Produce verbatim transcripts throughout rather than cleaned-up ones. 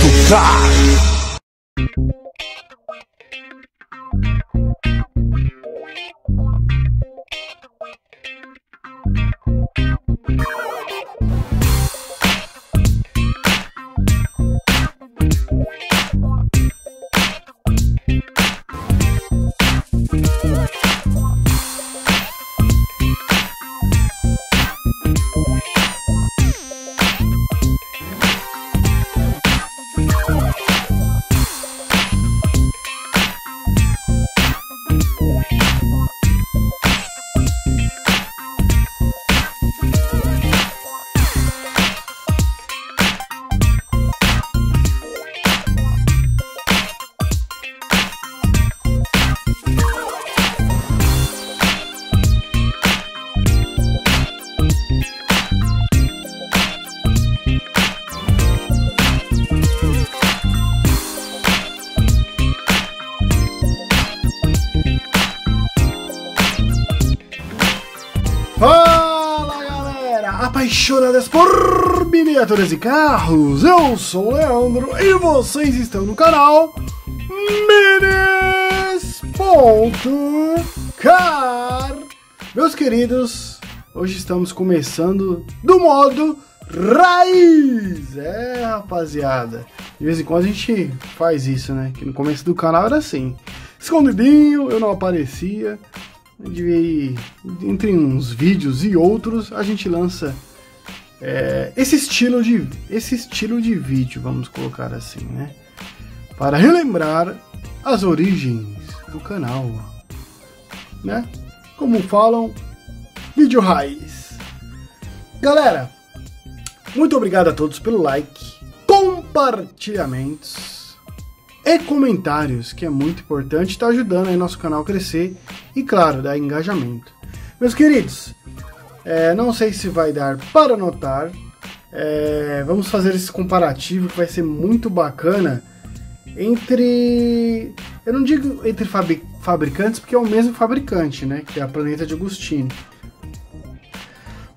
Mines.car. Apaixonadas por miniaturas e carros, eu sou o Leandro e vocês estão no canal Mines.car. Meus queridos, hoje estamos começando do modo raiz. É, rapaziada, de vez em quando a gente faz isso, né? Que no começo do canal era assim, escondidinho, eu não aparecia. De, entre uns vídeos e outros, a gente lança é, esse, estilo de, esse estilo de vídeo, vamos colocar assim, né? Para relembrar as origens do canal, né? Como falam, vídeo raiz. Galera, muito obrigado a todos pelo like, compartilhamentos e comentários, que é muito importante, tá ajudando aí nosso canal a crescer e, claro, dar engajamento. Meus queridos, é, não sei se vai dar para notar, é, vamos fazer esse comparativo que vai ser muito bacana entre, eu não digo entre fabric, fabricantes, porque é o mesmo fabricante, né, que é a Planeta de Agostini,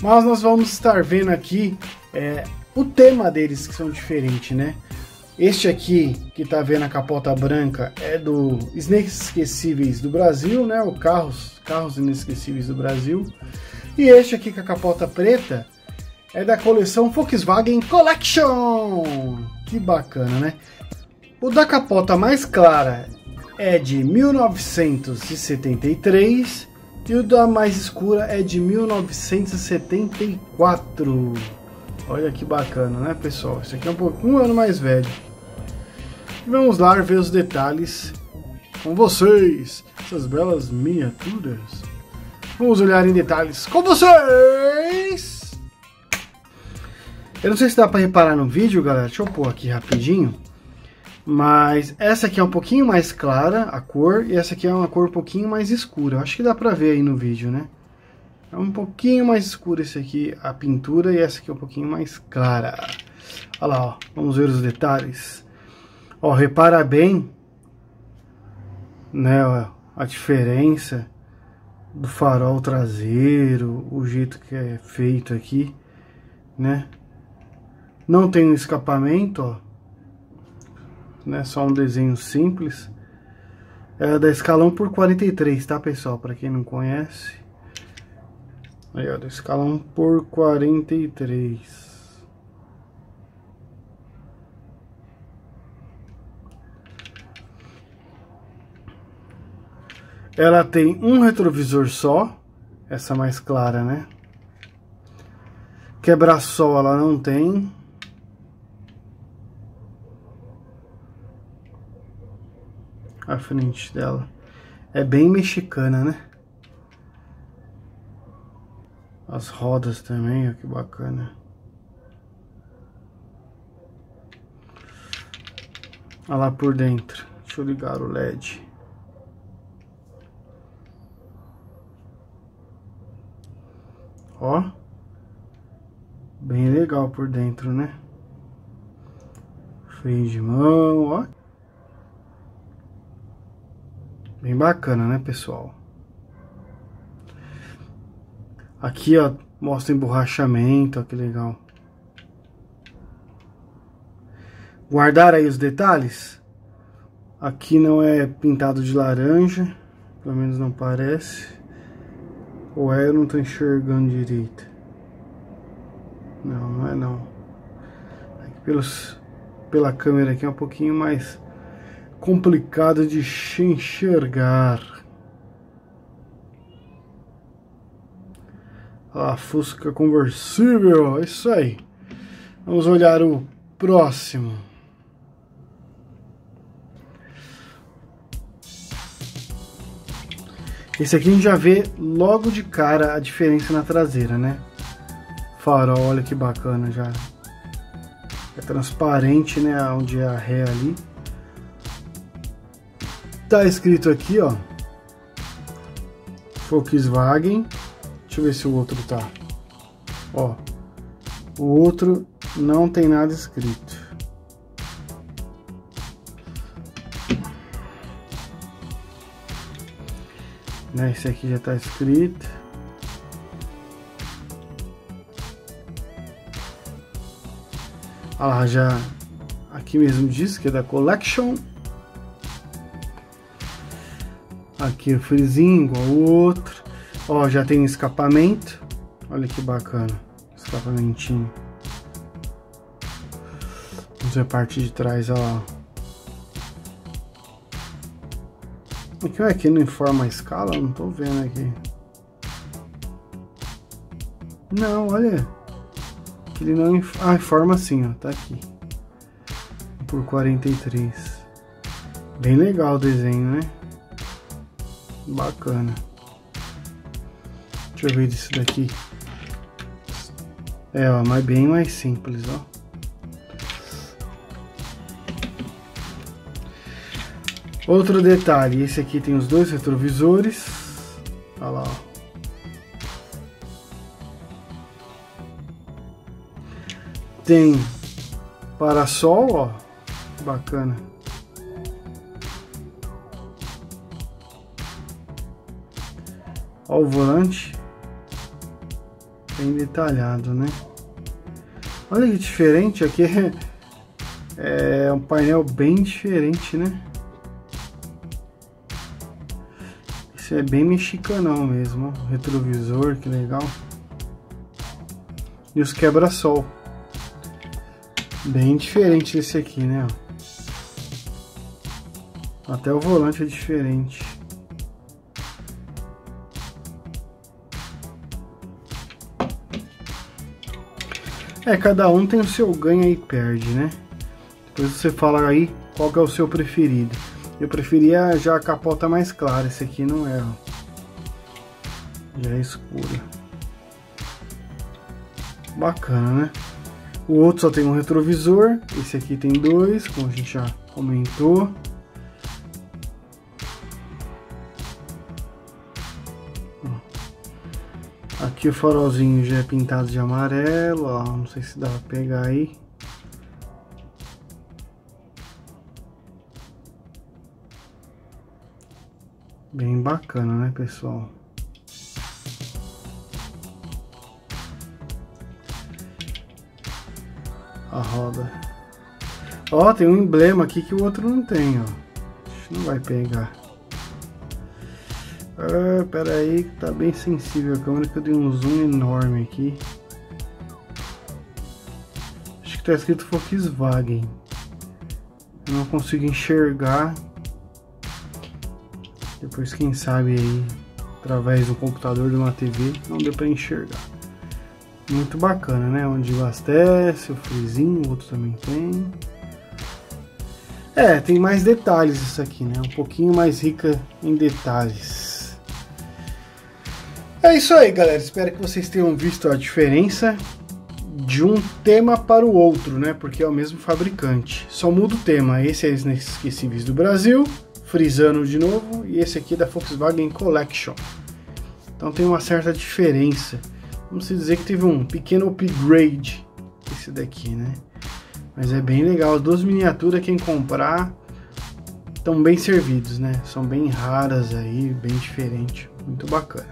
mas nós vamos estar vendo aqui é, o tema deles, que são diferentes, né. Este aqui, que tá vendo a capota branca, é do Snakes Inesquecíveis do Brasil, né? O Carros, Carros Inesquecíveis do Brasil. E este aqui com a capota preta é da coleção Volkswagen Collection. Que bacana, né? O da capota mais clara é de mil novecentos e setenta e três e o da mais escura é de mil novecentos e setenta e quatro. Olha que bacana, né, pessoal? Esse aqui é um pouco, um ano mais velho. Vamos lá ver os detalhes com vocês, essas belas miniaturas. Vamos olhar em detalhes com vocês. Eu não sei se dá para reparar no vídeo, galera. Deixa eu pôr aqui rapidinho. Mas essa aqui é um pouquinho mais clara a cor e essa aqui é uma cor um pouquinho mais escura. Acho que dá para ver aí no vídeo, né? É um pouquinho mais escuro esse aqui, a pintura, e essa aqui é um pouquinho mais clara. Olha lá, ó, vamos ver os detalhes. Ó, repara bem, né, ó, a diferença do farol traseiro, o jeito que é feito aqui, né? Não tem um escapamento, ó, né? Só um desenho simples. É da escalão por quarenta e três, tá, pessoal? Para quem não conhece. Aí, ó, do escalão por quarenta e três. Ela tem um retrovisor só, essa mais clara, né? Quebra-sol ela não tem. A frente dela é bem mexicana, né? As rodas também, ó, que bacana. Olha lá por dentro. Deixa eu ligar o L E D. Ó. Bem legal por dentro, né? Freio de mão, ó. Bem bacana, né, pessoal? Aqui, ó, mostra emborrachamento, ó, que legal. Guardar aí os detalhes. Aqui não é pintado de laranja, pelo menos não parece. Ou é, eu não estou enxergando direito. Não, não é não. Aqui pelos, pela câmera aqui é um pouquinho mais complicado de enxergar. Ah, Fusca conversível, é isso aí. Vamos olhar o próximo. Esse aqui a gente já vê logo de cara a diferença na traseira, né? Farol, olha que bacana, já é transparente, né? Onde é a ré ali. Tá escrito aqui, ó, Volkswagen. Deixa eu ver se o outro tá. Ó, o outro não tem nada escrito. Esse aqui já está escrito. Ah, já aqui mesmo diz que é da Collection. Aqui o frisinho igual o outro. Ó, já tem escapamento. Olha que bacana, escapamentinho. Vamos ver a parte de trás, ó. Aqui, ué, aqui não informa a escala, não tô vendo aqui. Não, olha. Ele não inf... ah, informa sim, ó, tá aqui. um por quarenta e três. Bem legal o desenho, né? Bacana. Deixa eu ver isso daqui. É, ó, mas bem mais simples, ó. Outro detalhe, esse aqui tem os dois retrovisores. Olha lá, ó. Tem parasol, ó. Bacana. Ó, o volante. Bem detalhado, né? Olha que diferente aqui. É, é um painel bem diferente, né? É bem mexicanão mesmo, ó. Retrovisor, que legal. E os quebra-sol. Bem diferente desse aqui, né? Até o volante é diferente. É, cada um tem o seu ganha e perde, né? Depois você fala aí qual que é o seu preferido. Eu preferia já a capota mais clara, esse aqui não é, ó. Já é escura. Bacana, né? O outro só tem um retrovisor, esse aqui tem dois, como a gente já comentou. Aqui o farolzinho já é pintado de amarelo, ó, não sei se dá pra pegar aí. Bem bacana, né, pessoal? A roda. Ó, tem um emblema aqui que o outro não tem, ó. Não vai pegar. Ah, pera aí, que tá bem sensível a câmera, que eu dei um zoom enorme aqui. Acho que tá escrito Volkswagen. Eu não consigo enxergar. Depois, quem sabe aí, através do computador, de uma T V, não deu para enxergar. Muito bacana, né? Onde abastece, o frisinho, o outro também tem. É, tem mais detalhes isso aqui, né? Um pouquinho mais rica em detalhes. É isso aí, galera. Espero que vocês tenham visto a diferença de um tema para o outro, né? Porque é o mesmo fabricante. Só muda o tema. Esse é Inesquecíveis do Brasil. Frisando de novo, e esse aqui é da Volkswagen Collection. Então tem uma certa diferença. Vamos dizer que teve um pequeno upgrade esse daqui, né? Mas é bem legal. As duas miniaturas, quem comprar, estão bem servidos, né? São bem raras aí, bem diferente. Muito bacana.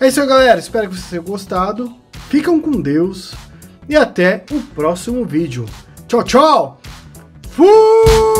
É isso aí, galera. Espero que vocês tenham gostado. Ficam com Deus e até o próximo vídeo. Tchau, tchau! Fui!